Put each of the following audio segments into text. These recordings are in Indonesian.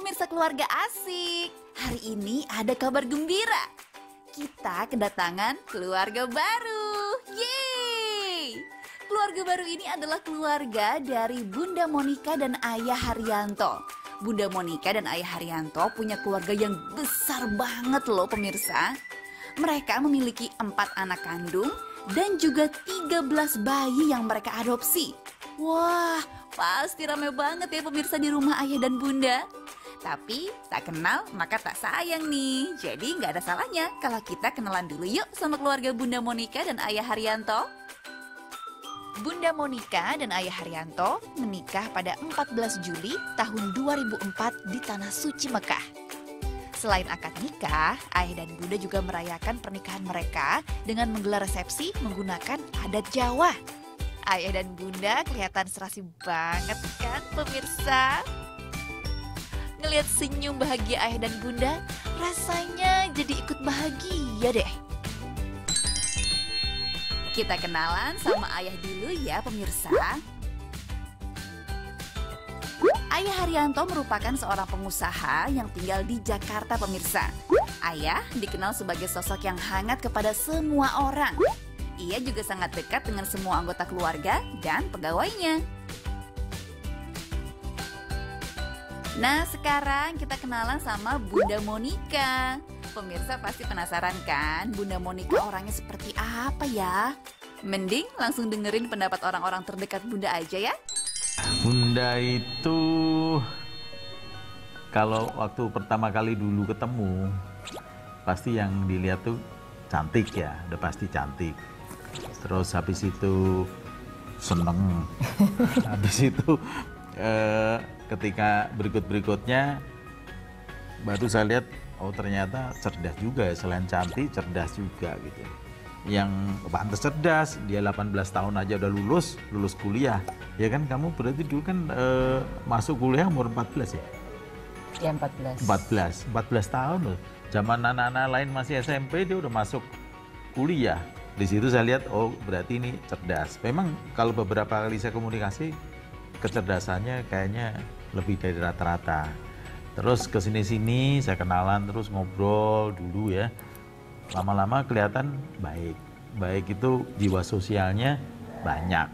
pemirsa keluarga asik. Hari ini ada kabar gembira. Kita kedatangan keluarga baru. Yeay! Keluarga baru ini adalah keluarga dari Bunda Monica dan Ayah Hariyanto. Bunda Monica dan Ayah Hariyanto punya keluarga yang besar banget loh pemirsa. Mereka memiliki 4 anak kandung dan juga 13 bayi yang mereka adopsi. Wah, pasti rame banget ya pemirsa di rumah ayah dan bunda. Tapi tak kenal maka tak sayang nih. Jadi nggak ada salahnya kalau kita kenalan dulu yuk sama keluarga Bunda Monica dan Ayah Hariyanto. Bunda Monica dan Ayah Hariyanto menikah pada 14 Juli tahun 2004 di Tanah Suci Mekah. Selain akad nikah, ayah dan bunda juga merayakan pernikahan mereka dengan menggelar resepsi menggunakan adat Jawa. Ayah dan bunda kelihatan serasi banget kan pemirsa? Ngelihat senyum bahagia ayah dan bunda, rasanya jadi ikut bahagia deh. Kita kenalan sama ayah dulu ya pemirsa. Ayah Hariyanto merupakan seorang pengusaha yang tinggal di Jakarta pemirsa. Ayah dikenal sebagai sosok yang hangat kepada semua orang. Ia juga sangat dekat dengan semua anggota keluarga dan pegawainya. Nah sekarang kita kenalan sama Bunda Monica. Pemirsa pasti penasaran kan Bunda Monica orangnya seperti apa ya? Mending langsung dengerin pendapat orang-orang terdekat bunda aja ya. Bunda itu kalau waktu pertama kali dulu ketemu pasti yang dilihat tuh cantik ya, udah pasti cantik. Terus habis itu seneng. Habis itu ketika berikut-berikutnya baru saya lihat oh ternyata cerdas juga ya, selain cantik cerdas juga gitu. Yang pantas cerdas, dia 18 tahun aja udah lulus kuliah. Ya kan kamu berarti dulu kan masuk kuliah umur 14 ya? Ya 14 tahun loh. Zaman anak-anak lain masih SMP dia udah masuk kuliah. Di situ saya lihat oh berarti ini cerdas. Memang kalau beberapa kali saya komunikasi kecerdasannya kayaknya lebih dari rata-rata. Terus kesini-sini saya kenalan terus ngobrol dulu ya. Lama-lama kelihatan baik. Baik itu jiwa sosialnya banyak.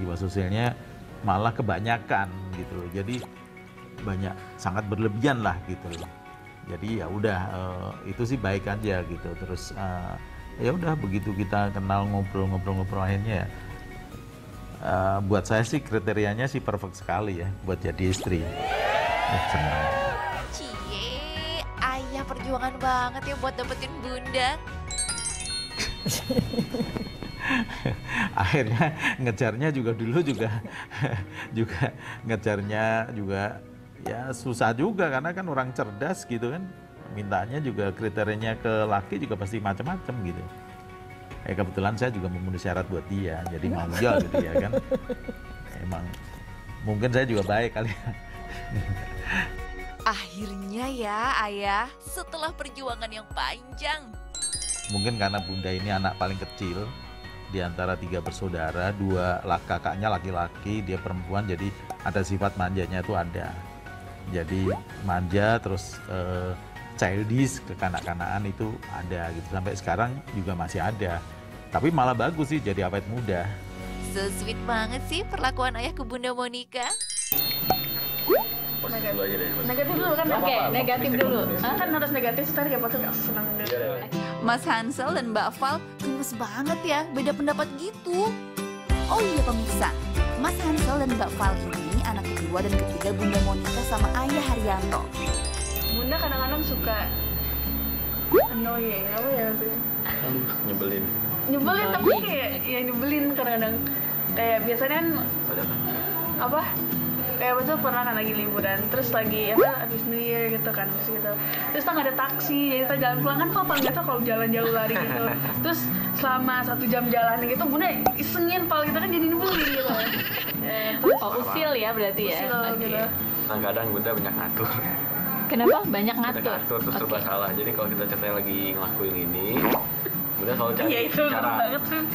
Jiwa sosialnya malah kebanyakan gitu loh. Jadi banyak, sangat berlebihan lah gitu loh. Jadi ya udah itu sih baik aja gitu. Terus ya udah begitu kita kenal ngobrol-ngobrol akhirnya buat saya sih kriterianya sih perfect sekali ya buat jadi istri. Senang. Perjuangan banget ya buat dapetin bunda. Akhirnya ngejarnya juga dulu juga ngejarnya juga ya susah juga karena kan orang cerdas gitu kan mintanya juga kriterianya ke laki juga pasti macam-macam gitu. Kebetulan saya juga memenuhi syarat buat dia jadi manggil gitu ya kan. Emang mungkin saya juga baik kali ya. Akhirnya ya ayah, setelah perjuangan yang panjang. Mungkin karena bunda ini anak paling kecil di antara 3 bersaudara, 2 kakaknya laki-laki, dia perempuan, jadi ada sifat manjanya itu ada. Jadi manja terus childish kekanak-kanaan itu ada gitu sampai sekarang juga masih ada. Tapi malah bagus sih jadi awet muda. So sweet banget sih perlakuan ayah ke Bunda Monica. Negatif dulu, aja deh, negatif dulu kan? Oke, okay, negatif dulu. Kan harus negatif, setelah dia positif, senang dulu. Mas Hansel dan Mbak Val gemes banget ya, beda pendapat gitu. Oh iya pemirsa, Mas Hansel dan Mbak Val ini anak kedua dan ketiga Bunda Monica sama Ayah Hariyanto. Bunda kadang-kadang suka annoying, apa ya? Nyebelin. Nyebelin tapi kayak, ya nyebelin kadang-kadang. Kayak biasanya kan, apa? Kayak betul pernah kan lagi liburan, terus lagi apa abis New Year gitu kan, terus kita nggak ada taksi, jadi kita jalan pulang kan papa gitu kalau jalan jauh lari gitu, terus selama 1 jam jalan gitu, bunda isengin pal kita kan jadi ngebeli gitu, terus usil ya berarti ya, usil gitu. Nah kadang bunda banyak ngatur. Kenapa banyak ngatur? Banyak ngatur terus serba salah, jadi kalau kita ceritanya lagi ngelakuin ini, bunda selalu cari cara,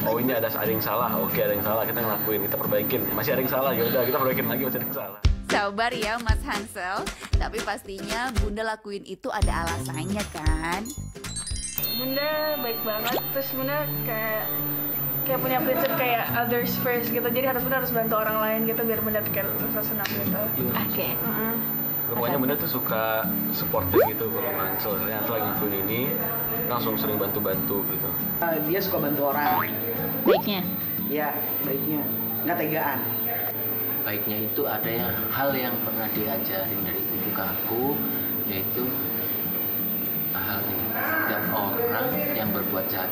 oh ini ada yang salah, oke ada yang salah, kita ngelakuin, kita perbaikin, masih ada yang salah, ya udah kita perbaikin lagi, masih ada yang salah. Sabar ya Mas Hansel, tapi pastinya Bunda lakuin itu ada alasannya kan? Bunda baik banget, terus Bunda kayak punya prinsip kayak others first gitu, jadi harus bantu orang lain gitu biar Bunda kayak terus senang gitu. Oke. Okay. Pokoknya Bunda tuh suka supporting gitu kalau Hansel, soalnya Hansel lagi ngelakuin ini langsung sering bantu-bantu gitu. Dia suka bantu orang. Baiknya? Iya, baiknya. Nggak tegaan. Baiknya itu ada yang hal yang pernah diajarin dari ibu aku, yaitu hal ini. Setiap orang yang berbuat jahat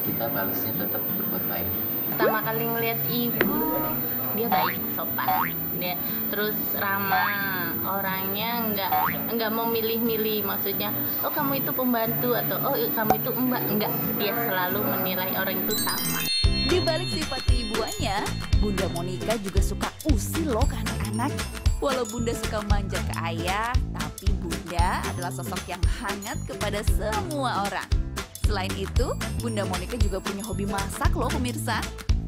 kita balasnya tetap berbuat baik. Pertama kali ngeliat ibu, dia baik, sopan. Dia, terus ramah, orangnya nggak mau milih-milih, maksudnya, oh kamu itu pembantu atau oh kamu itu mbak, enggak. Dia selalu menilai orang itu sama. Di balik sifat keibuannya, Bunda Monica juga suka usil loh ke anak-anak. Walau Bunda suka manja ke ayah, tapi Bunda adalah sosok yang hangat kepada semua orang. Selain itu, Bunda Monica juga punya hobi masak loh pemirsa.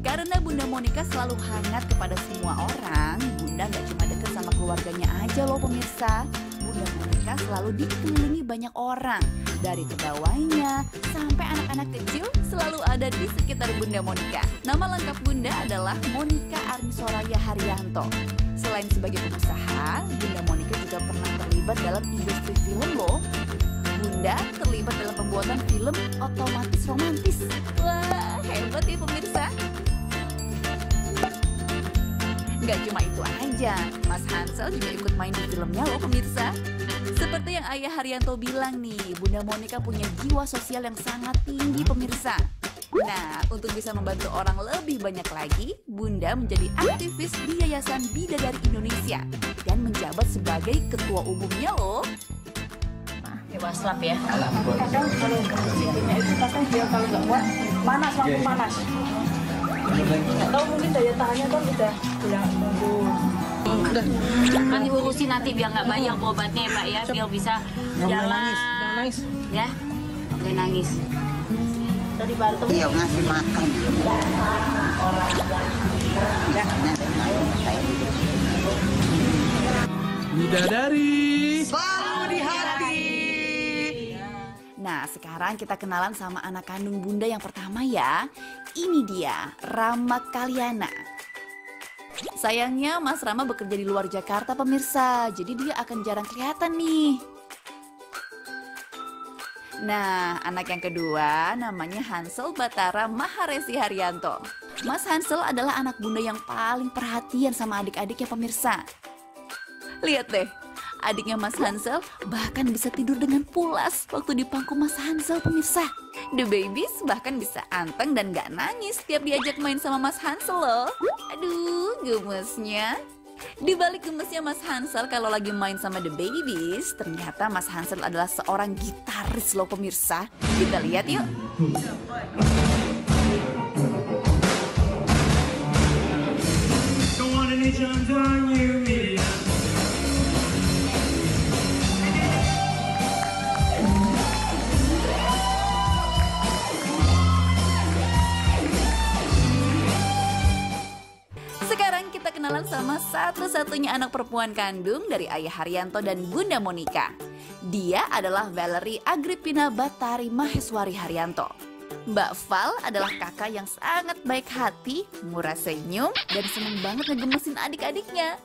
Karena Bunda Monica selalu hangat kepada semua orang, Bunda nggak cuma deket sama keluarganya aja loh pemirsa. Bunda Monica selalu dikelilingi banyak orang. Dari pegawainya sampai anak-anak kecil selalu ada di sekitar Bunda Monica. Nama lengkap Bunda adalah Monica Arniswaraya Hariyanto. Selain sebagai pengusaha, Bunda Monica juga pernah terlibat dalam industri film loh. Bunda terlibat dalam pembuatan film otomatis romantis. Wah, hebat ya pemirsa. Gak cuma itu aja, Mas Hansel juga ikut main di filmnya loh pemirsa. Seperti yang Ayah Hariyanto bilang nih, Bunda Monica punya jiwa sosial yang sangat tinggi pemirsa. Nah, untuk bisa membantu orang lebih banyak lagi, Bunda menjadi aktivis di Yayasan Bidadari Indonesia dan menjabat sebagai ketua umumnya loh. Waslap ya. Kadang kalau nggak kesini itu kadang dia kalau nggak kuat panas langsung panas. Atau mungkin daya tahannya kan udah turun. Nanti urusin nanti biar nggak banyak obatnya ya Mbak ya, biar bisa jalan. Ya, nggak nangis. Tadi bantu. Iya ngasih makan. Bidadari. Selalu di hati. Nah, sekarang kita kenalan sama anak kandung Bunda yang pertama ya. Ini dia, Rama Kalyana. Sayangnya Mas Rama bekerja di luar Jakarta pemirsa, jadi dia akan jarang kelihatan nih. Nah, anak yang kedua namanya Hansel Batara Maharesi Hariyanto. Mas Hansel adalah anak Bunda yang paling perhatian sama adik-adiknya pemirsa. Lihat deh. Adiknya Mas Hansel bahkan bisa tidur dengan pulas waktu di pangku Mas Hansel pemirsa. The babies bahkan bisa anteng dan gak nangis setiap diajak main sama Mas Hansel loh. Aduh, gemesnya. Di balik gemesnya Mas Hansel kalau lagi main sama the babies, ternyata Mas Hansel adalah seorang gitaris loh pemirsa. Kita lihat yuk. Kenalan sama satu-satunya anak perempuan kandung dari Ayah Hariyanto dan Bunda Monica. Dia adalah Valerie Agrippina Batari Maheswari Hariyanto. Mbak Val adalah kakak yang sangat baik hati, murah senyum, dan seneng banget ngegemesin adik-adiknya.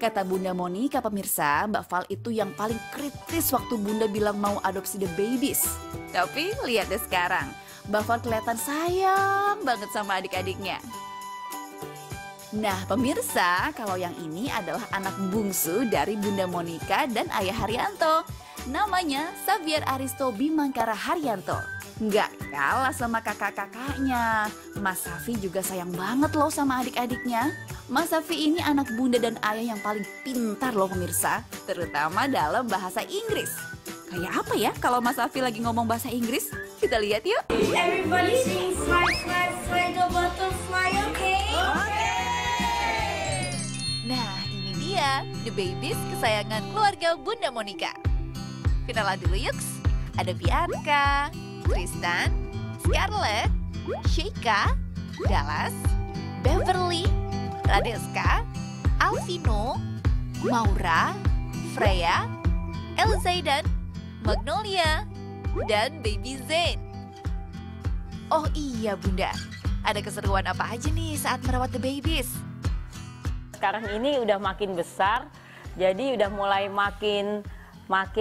Kata Bunda Monica pemirsa, Mbak Val itu yang paling kritis waktu Bunda bilang mau adopsi the babies. Tapi lihat deh sekarang, Mbak Val kelihatan sayang banget sama adik-adiknya. Nah pemirsa, kalau yang ini adalah anak bungsu dari Bunda Monica dan Ayah Hariyanto. Namanya Xavier Aristo Bimangkara Hariyanto. Nggak kalah sama kakak-kakaknya. Mas Safi juga sayang banget loh sama adik-adiknya. Mas Safi ini anak Bunda dan Ayah yang paling pintar loh pemirsa. Terutama dalam bahasa Inggris. Kayak apa ya kalau Mas Safi lagi ngomong bahasa Inggris? Kita lihat yuk. Everybody sing fly, fly, fly, the butterfly, okay? Nah, ini dia, the babies kesayangan keluarga Bunda Monica. Kenalan dulu yuk. Ada Bianca, Tristan, Scarlett, Sheikah, Dallas, Beverly, Radeska, Alvino, Maura, Freya, El Zaydan, Magnolia, dan Baby Zane. Oh iya Bunda, ada keseruan apa aja nih saat merawat the babies? Sekarang ini udah makin besar, jadi udah mulai makin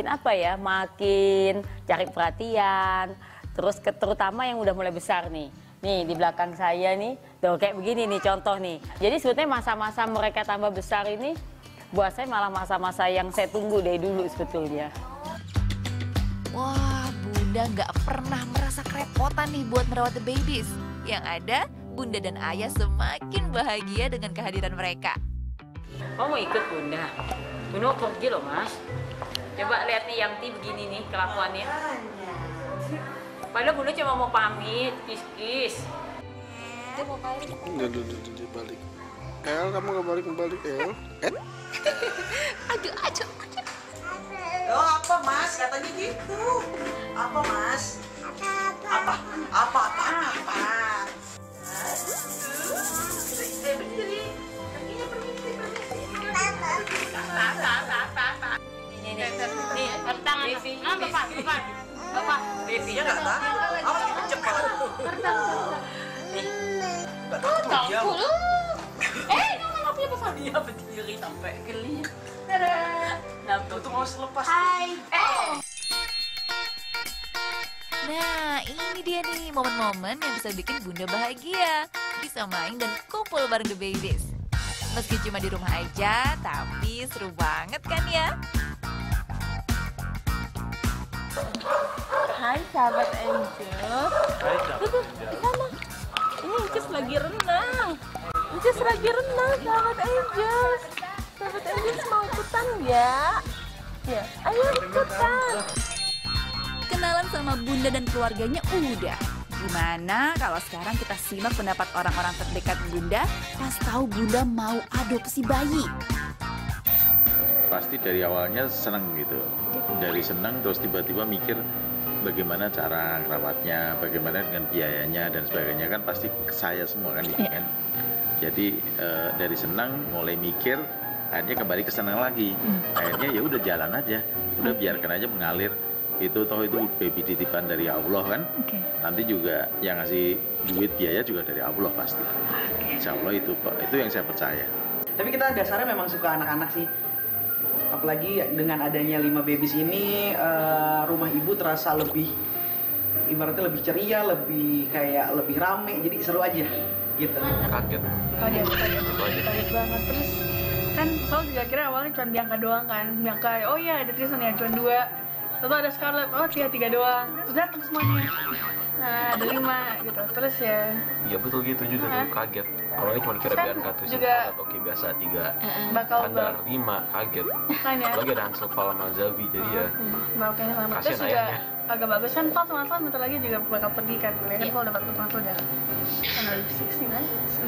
apa ya, makin cari perhatian. Terus terutama yang udah mulai besar nih. Nih di belakang saya nih, tuh kayak begini nih contoh nih. Jadi sebetulnya masa-masa mereka tambah besar ini, buat saya malah masa-masa yang saya tunggu dari dulu sebetulnya. Wah, Bunda nggak pernah merasa kerepotan nih buat merawat the babies. Yang ada, Bunda dan Ayah semakin bahagia dengan kehadiran mereka. Kamu mau ikut Bunda? Bunda mau pergi loh Mas. Coba lihat nih Yanti begini nih kelakuannya. Padahal Bunda cuma mau pamit, kis-kis. Dia mau balik. Dia balik. El, kamu nggak balik, El. Aduh. Oh, apa Mas? Katanya gitu. Apa Mas? Apa? Ini tangan. Bapak, Devinya nggak tahu, apa sih cepat? Nggak tahu dia. Nggak punya bapak dia berdiri sampai geli. Dadah. Nah, itu mau selepas. Hai. Nah, ini dia nih momen-momen yang bisa bikin Bunda bahagia. Bisa main dan kumpul bareng the babies. Meski cuma di rumah aja, tapi seru banget kan ya? Hai sahabat Angel. Hai sahabat Angel. Ini Angel lagi renang. Angel lagi renang sahabat Angel. Sahabat Angel mau ikutan ya? Ya, ayo ikutan. Kenalan sama Bunda dan keluarganya udah. Gimana kalau sekarang kita simak pendapat orang-orang terdekat Bunda pas tahu Bunda mau adopsi bayi? Pasti dari awalnya seneng gitu, dari seneng terus tiba-tiba mikir bagaimana cara rawatnya, bagaimana dengan biayanya dan sebagainya, kan pasti saya semua kan, gitu kan? Jadi dari senang mulai mikir, akhirnya kembali ke senang lagi, akhirnya ya udah jalan aja, udah biarkan aja mengalir, itu toh itu baby titipan dari Allah kan, nanti juga yang ngasih duit biaya juga dari Allah pasti, insya Allah itu yang saya percaya. Tapi kita dasarnya memang suka anak-anak sih. Apalagi dengan adanya 5 babies ini, rumah ibu terasa lebih, ibaratnya lebih ceria, lebih kayak lebih rame, jadi seru aja gitu. Kaget. Kaget banget. Terus kan kalau juga kira awalnya cuma Bianca doang kan, Bianca, oh iya ada Tristan ya, cuma 2. Lalu ada Scarlett, oh iya 3 doang. Terus datang semuanya, nah ada 5 gitu, terus ya. Iya betul gitu juga, kaget. Awalnya cuma kira Bianca tuh oke biasa 3, standar 5, kaget. Lagi ada Hansel Batara Maharesi, jadi ya kasihan ayahnya. Agak bagus kan, Paul sama Hansel bentar lagi juga bakal pergi kan. Kan Paul dapat untuk Hansel udah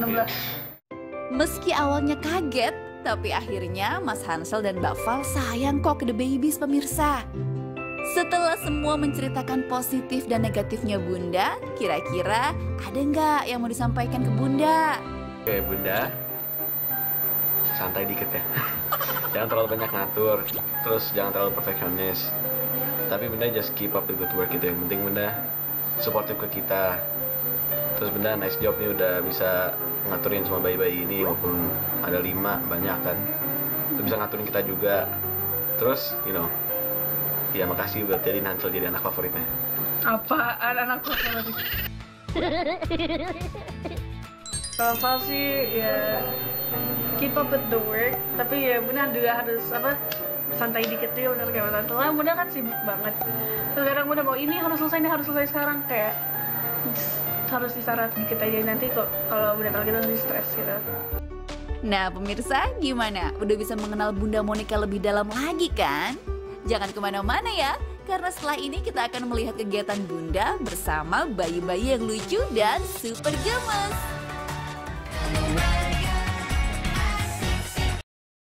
16. Meski awalnya kaget, tapi akhirnya Mas Hansel dan Mbak Val sayang kok ke the babies pemirsa. Setelah semua menceritakan positif dan negatifnya Bunda, kira-kira ada nggak yang mau disampaikan ke Bunda? Oke Bunda, santai dikit ya. Jangan terlalu banyak ngatur, terus jangan terlalu perfeksionis. Tapi Bunda just keep up the good work gitu. Yang penting Bunda supportive ke kita. Terus Bunda nice job nih udah bisa ngaturin semua bayi-bayi ini, walaupun ada 5 banyak kan. Itu bisa ngaturin kita juga. Terus, you know. Ya, makasih buat jadi Hansel jadi anak favoritnya. Apaan anak favorit? Kalau Val sih ya keep up with the work, tapi ya Bunda juga harus apa santai dikit ya, bener kayak Hansel. Lah Bunda kan sibuk banget. Sekarang Bunda mau ini harus selesai, sekarang kayak harus disarat dikit aja, nanti kok kalau Bunda kalau kita lebih stres gitu. Nah pemirsa gimana? Udah bisa mengenal Bunda Monica lebih dalam lagi kan? Jangan kemana-mana ya, karena setelah ini kita akan melihat kegiatan Bunda bersama bayi-bayi yang lucu dan super gemes.